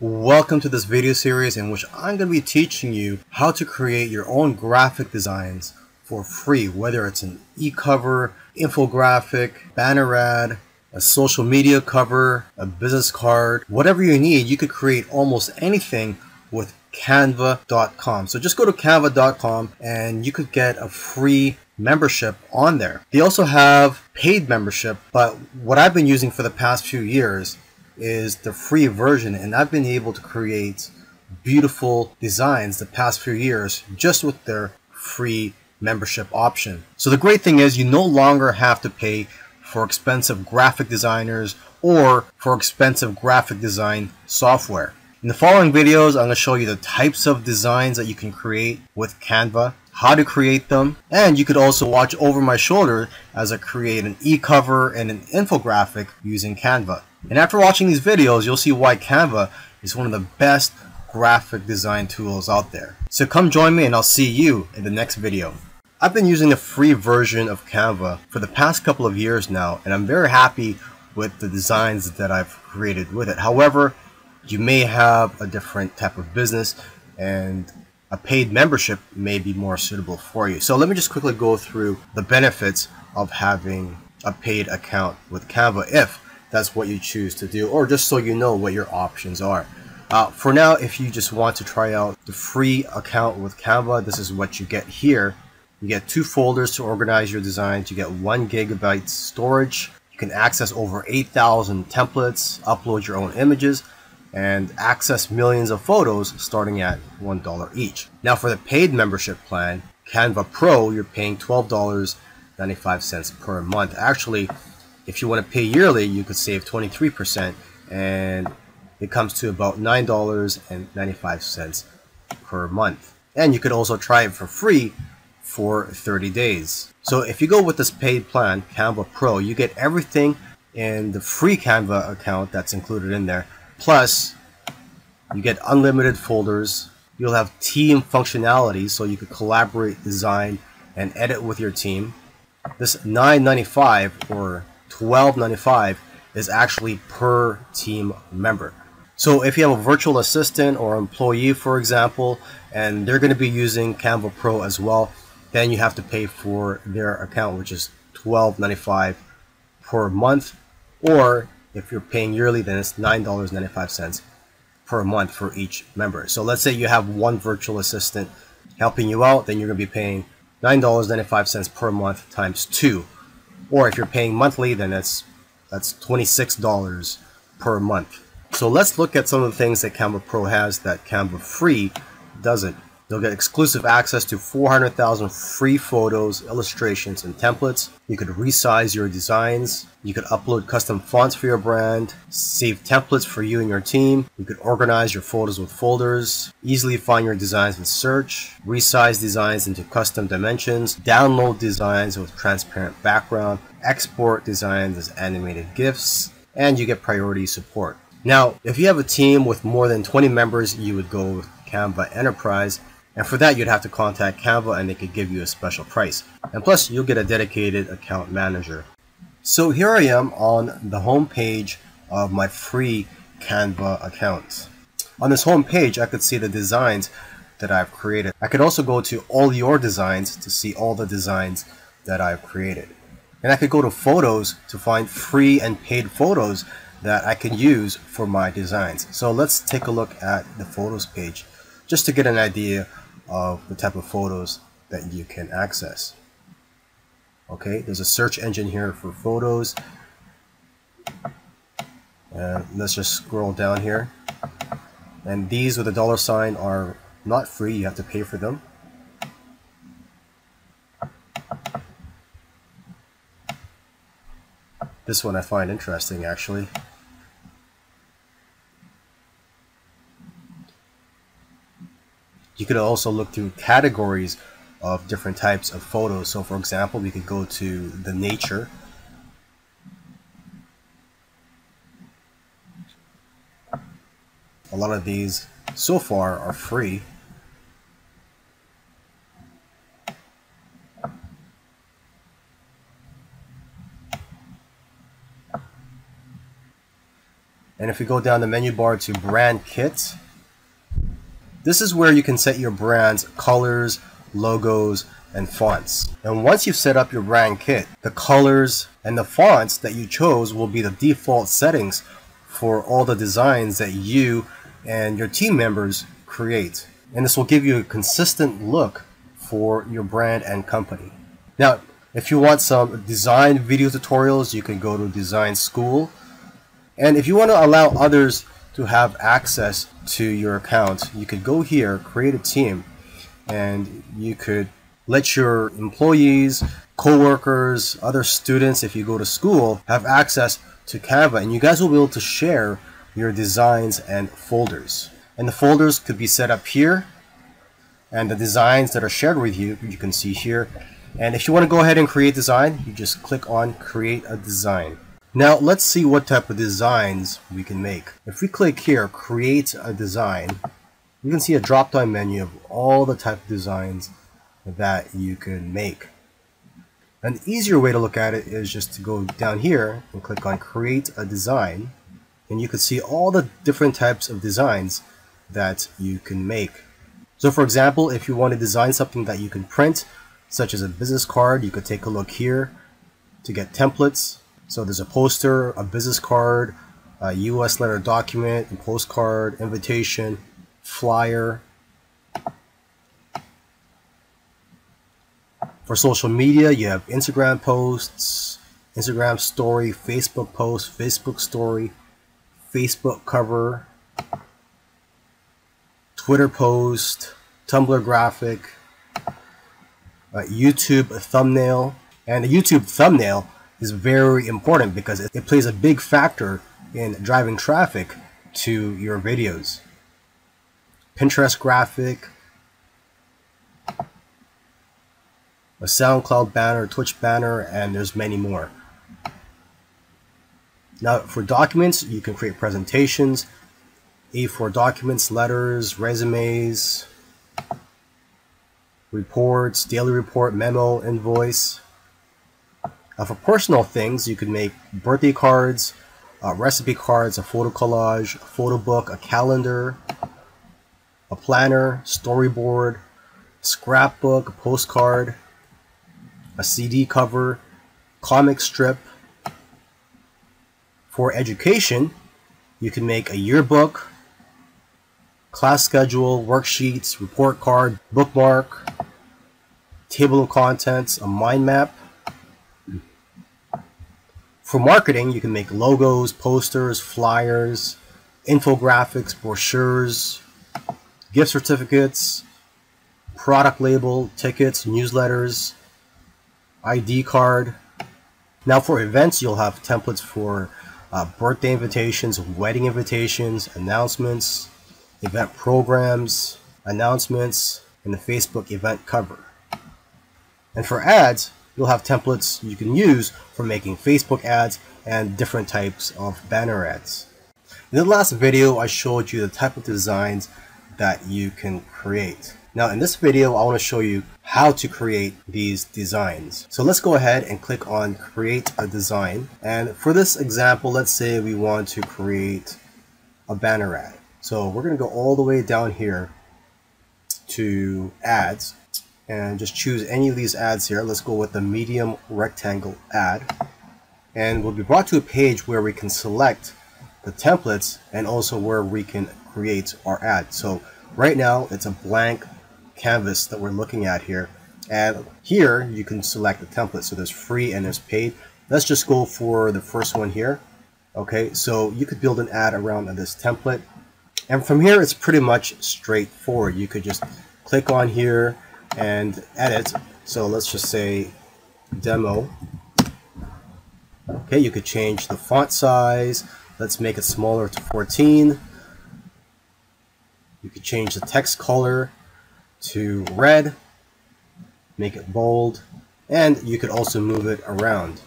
Welcome to this video series in which I'm going to be teaching you how to create your own graphic designs for free, whether it's an e-cover, infographic, banner ad, a social media cover, a business card, whatever you need. You could create almost anything with Canva.com. So just go to Canva.com and you could get a free membership on there. They also have paid membership, but what I've been using for the past few years is the free version, and I've been able to create beautiful designs the past few years just with their free membership option. So the great thing is you no longer have to pay for expensive graphic designers or for expensive graphic design software. In the following videos, I'm going to show you the types of designs that you can create with Canva, how to create them, and you could also watch over my shoulder as I create an e-cover and an infographic using Canva. And after watching these videos, you'll see why Canva is one of the best graphic design tools out there. So come join me and I'll see you in the next video. I've been using the free version of Canva for the past couple of years now, and I'm very happy with the designs that I've created with it. However, you may have a different type of business and a paid membership may be more suitable for you. So let me just quickly go through the benefits of having a paid account with Canva, if that's what you choose to do, or just so you know what your options are. For now, if you just want to try out the free account with Canva, this is what you get here. You get 2 folders to organize your designs. You get 1 GB storage. You can access over 8,000 templates, upload your own images, and access millions of photos starting at $1 each. Now for the paid membership plan, Canva Pro, you're paying $12.95 per month. Actually, if you want to pay yearly, you could save 23%, and it comes to about $9.95 per month. And you could also try it for free for 30 days. So if you go with this paid plan, Canva Pro, you get everything in the free Canva account that's included in there. Plus, you get unlimited folders. You'll have team functionality, so you could collaborate, design, and edit with your team. This $9.95 or $12.95 is actually per team member. So if you have a virtual assistant or employee, for example, and they're going to be using Canva Pro as well, then you have to pay for their account, which is $12.95 per month. Or if you're paying yearly, then it's $9.95 per month for each member. So let's say you have one virtual assistant helping you out, then you're going to be paying $9.95 per month times 2. Or if you're paying monthly, then that's $26 per month. So let's look at some of the things that Canva Pro has that Canva Free doesn't. You'll get exclusive access to 400,000 free photos, illustrations, and templates. You could resize your designs. You could upload custom fonts for your brand, save templates for you and your team. You could organize your photos with folders, easily find your designs in search, resize designs into custom dimensions, download designs with transparent background, export designs as animated GIFs, and you get priority support. Now, if you have a team with more than 20 members, you would go with Canva Enterprise. And for that, you'd have to contact Canva and they could give you a special price. And plus, you'll get a dedicated account manager. So here I am on the home page of my free Canva account. On this home page, I could see the designs that I've created. I could also go to all your designs to see all the designs that I've created. And I could go to photos to find free and paid photos that I can use for my designs. So let's take a look at the photos page just to get an idea of the type of photos that you can access. Okay, there's a search engine here for photos. And let's just scroll down here. And these with a $ are not free, you have to pay for them. This one I find interesting actually. You could also look through categories of different types of photos. So for example, we could go to the nature. A lot of these so far are free. And if we go down the menu bar to brand kit, this is where you can set your brand's colors, logos, and fonts. And once you've set up your brand kit, the colors and the fonts that you chose will be the default settings for all the designs that you and your team members create. And this will give you a consistent look for your brand and company. Now, if you want some design video tutorials, you can go to Design School. And if you want to allow others to have access to your account, you could go here, create a team, and you could let your employees, co-workers, other students, if you go to school, have access to Canva, and you guys will be able to share your designs and folders. And the folders could be set up here, and the designs that are shared with you, you can see here. And if you want to go ahead and create design, you just click on create a design. Now let's see what type of designs we can make. If we click here, create a design, you can see a drop-down menu of all the type of designs that you can make. An easier way to look at it is just to go down here and click on create a design, and you can see all the different types of designs that you can make. So for example, if you want to design something that you can print, such as a business card, you could take a look here to get templates. So there's a poster, a business card, a US letter document, a postcard, invitation, flyer. For social media, you have Instagram posts, Instagram story, Facebook post, Facebook story, Facebook cover, Twitter post, Tumblr graphic, YouTube thumbnail. And the YouTube thumbnail is very important because it plays a big factor in driving traffic to your videos. Pinterest graphic, a SoundCloud banner, Twitch banner, and there's many more. Now for documents, you can create presentations, A4 documents, letters, resumes, reports, daily report, memo, invoice. Now for personal things, you can make birthday cards, recipe cards, a photo collage, a photo book, a calendar, a planner, storyboard, scrapbook, a postcard, a CD cover, comic strip. For education, you can make a yearbook, class schedule, worksheets, report card, bookmark, table of contents, a mind map. For marketing, you can make logos, posters, flyers, infographics, brochures, gift certificates, product label, tickets, newsletters, ID card. Now for events, you'll have templates for birthday invitations, wedding invitations, announcements, event programs, announcements, and the Facebook event cover. And for ads, you'll have templates you can use for making Facebook ads and different types of banner ads. In the last video, I showed you the type of designs that you can create. Now in this video, I want to show you how to create these designs. So let's go ahead and click on create a design. And for this example, let's say we want to create a banner ad. So we're going to go all the way down here to ads and just choose any of these ads here. Let's go with the medium rectangle ad. And we'll be brought to a page where we can select the templates and also where we can create our ad. So right now it's a blank canvas that we're looking at here, and here you can select the template. So there's free and there's paid. Let's just go for the first one here. Okay, so you could build an ad around this template, and from here it's pretty much straightforward. You could just click on here and edit. So let's just say demo. Okay, you could change the font size. Let's make it smaller to 14. You could change the text color to red, make it bold, and you could also move it around.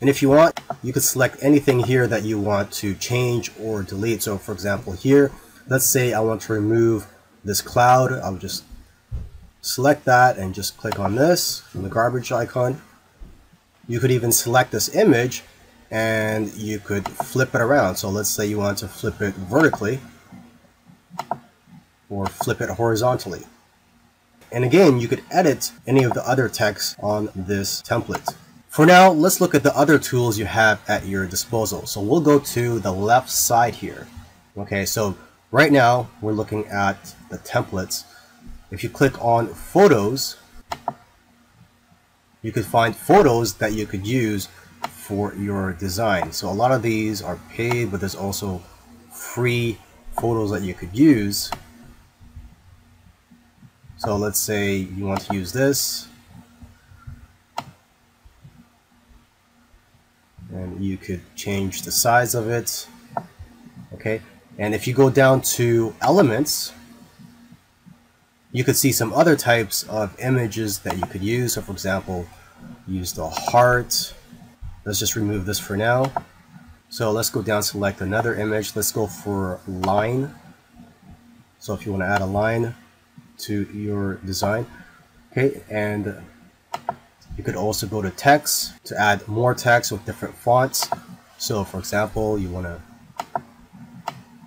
And if you want, you could select anything here that you want to change or delete. So for example here, let's say I want to remove this cloud. I'll just select that and just click on this from the garbage icon. You could even select this image and you could flip it around. So let's say you want to flip it vertically or flip it horizontally. And again, you could edit any of the other text on this template. For now, let's look at the other tools you have at your disposal. So we'll go to the left side here. Okay, so right now we're looking at the templates. If you click on photos, you could find photos that you could use for your design. So a lot of these are paid, but there's also free photos that you could use. So let's say you want to use this. And you could change the size of it. Okay, and if you go down to elements, you could see some other types of images that you could use. So for example, use the heart. Let's just remove this for now. So let's go down, select another image. Let's go for line. So if you want to add a line to your design, okay, and you could also go to text to add more text with different fonts. So for example, you want to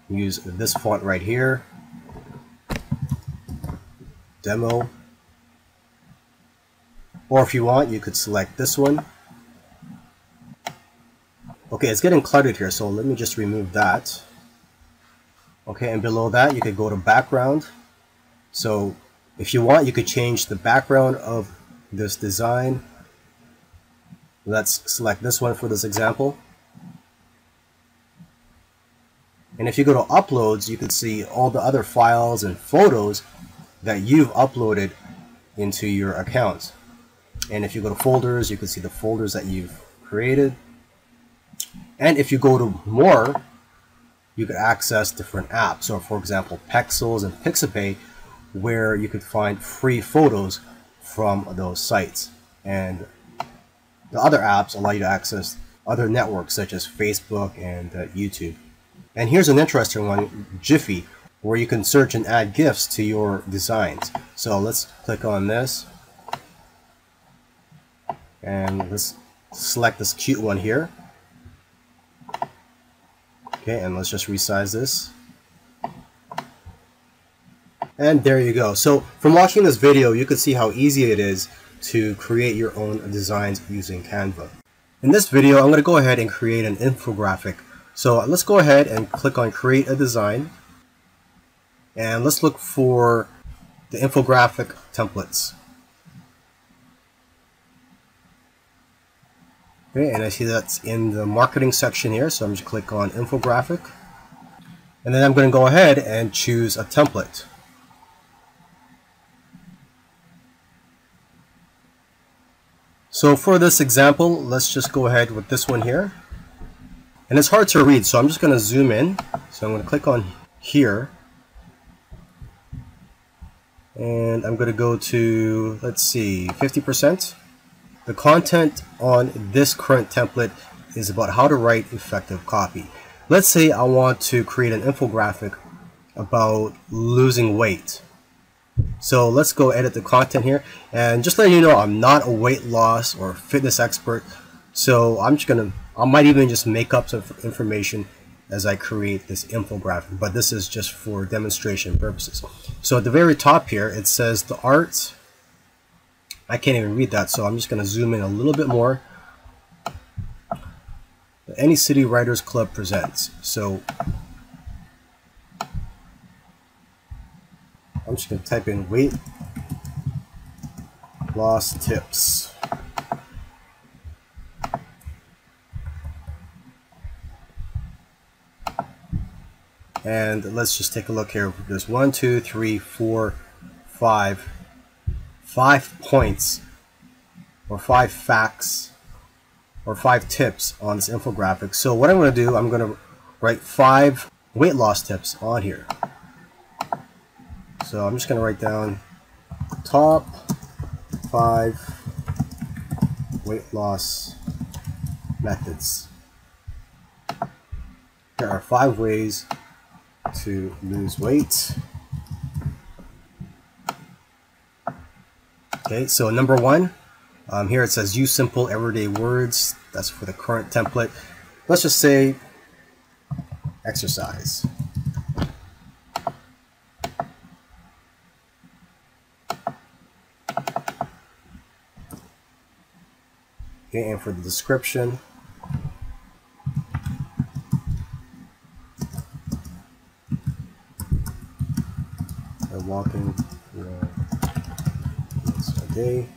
use this font right here, demo, or if you want, you could select this one. Okay, it's getting cluttered here, so let me just remove that. Okay, and below that you could go to background. So if you want, you could change the background of this design. Let's select this one for this example. And if you go to uploads, you can see all the other files and photos that you've uploaded into your account. And if you go to folders, you can see the folders that you've created. And if you go to more, you could access different apps. So for example, Pexels and Pixabay, where you could find free photos from those sites, and the other apps allow you to access other networks such as Facebook and YouTube. And here's an interesting one, Jiffy, where you can search and add GIFs to your designs. So let's click on this and let's select this cute one here. Okay, and let's just resize this. And there you go. So from watching this video, you can see how easy it is to create your own designs using Canva. In this video, I'm going to go ahead and create an infographic. So let's go ahead and click on create a design. And let's look for the infographic templates. Okay, and I see that's in the marketing section here. So I'm just going to click on infographic. And then I'm going to go ahead and choose a template. So for this example, let's just go ahead with this one here. And it's hard to read, so I'm just going to zoom in. So I'm going to click on here. And I'm going to go to, let's see, 50%. The content on this current template is about how to write effective copy. Let's say I want to create an infographic about losing weight. So let's go edit the content here, and just letting you know, I'm not a weight loss or fitness expert, so I'm just gonna, I might even just make up some information as I create this infographic, but this is just for demonstration purposes. So at the very top here, it says the art. I can't even read that, so I'm just gonna zoom in a little bit more. Any City Writers Club presents. So I'm just going to type in weight loss tips. And let's just take a look here. There's 5 points or 5 facts or 5 tips on this infographic. So what I'm going to do, I'm going to write 5 weight loss tips on here. So I'm just going to write down top 5 weight loss methods. There are 5 ways to lose weight. Okay, so number 1 Here it says use simple everyday words. That's for the current template. Let's just say exercise. Okay, and for the description, I'm walking once a day.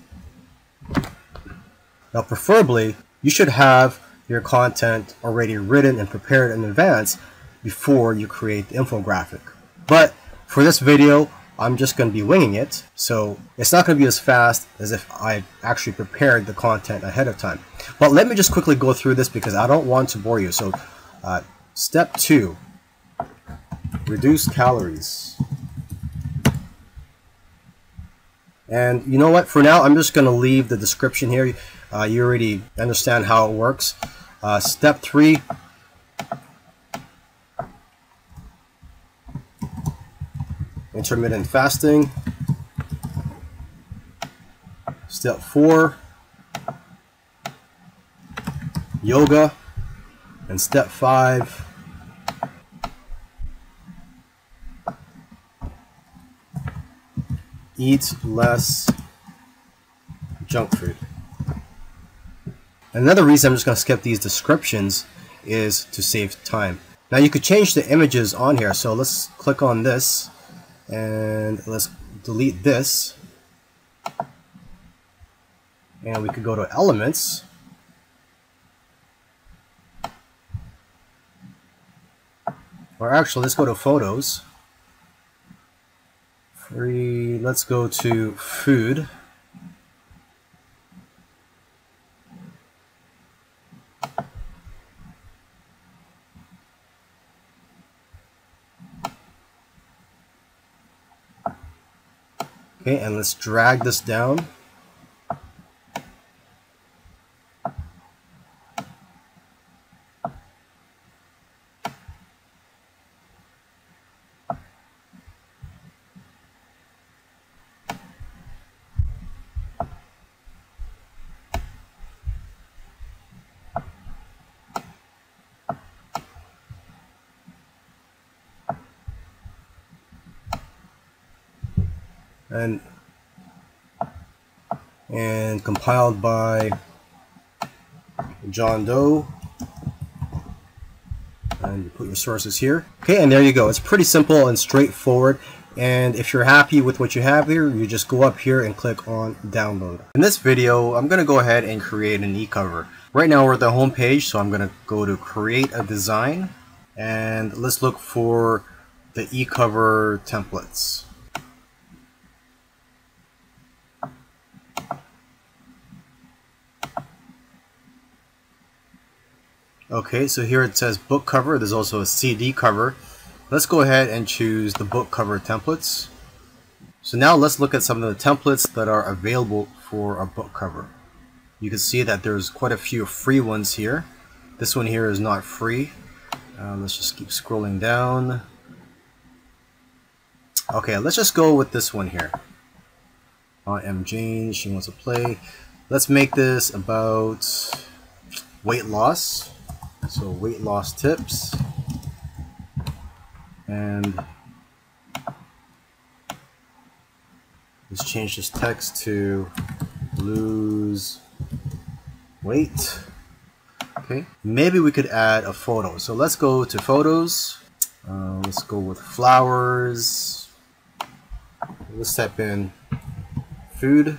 Now, preferably, you should have your content already written and prepared in advance before you create the infographic. But for this video, I'm just going to be winging it, so it's not going to be as fast as if I actually prepared the content ahead of time. But let me just quickly go through this because I don't want to bore you. So step 2, reduce calories. And you know what, for now I'm just going to leave the description here. You already understand how it works. Step 3, intermittent fasting. Step 4, yoga. And step 5, eat less junk food. Another reason I'm just going to skip these descriptions is to save time. Now you could change the images on here, so let's click on this. And let's delete this, and we could go to elements, or actually let's go to photos, free, let's go to food, okay, and let's drag this down. And compiled by John Doe, and you put your sources here. Okay, and there you go. It's pretty simple and straightforward, and if you're happy with what you have here, you just go up here and click on download. In this video, I'm gonna go ahead and create an e-cover. Right now we're at the home page, so I'm gonna go to create a design, and let's look for the e-cover templates. Okay, so here it says book cover. There's also a CD cover. Let's go ahead and choose the book cover templates. So now let's look at some of the templates that are available for a book cover. You can see that there's quite a few free ones here. This one here is not free. Let's just keep scrolling down. Okay, let's just go with this one here. I am Jane, she wants to play. Let's make this about weight loss. So weight loss tips, and let's change this text to lose weight. Okay, maybe we could add a photo. So let's go to photos. Let's go with flowers. Let's type in food.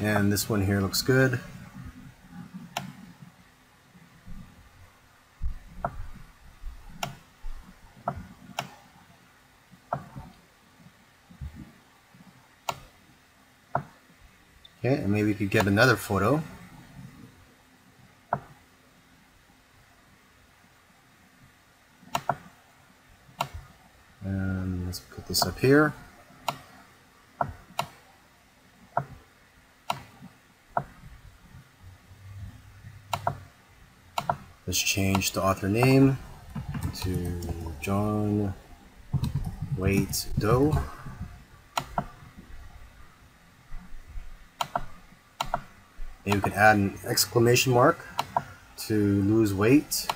And this one here looks good. Okay, and maybe we could get another photo. And let's put this up here. Let's change the author name to John way to go. Maybe we could add an exclamation mark to lose weight.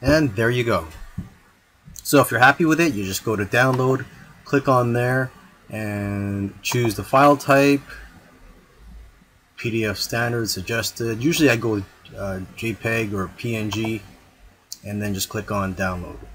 And there you go. So if you're happy with it, you just go to download, click on there, and choose the file type, PDF standard suggested. Usually I go with JPEG or PNG, and then just click on download.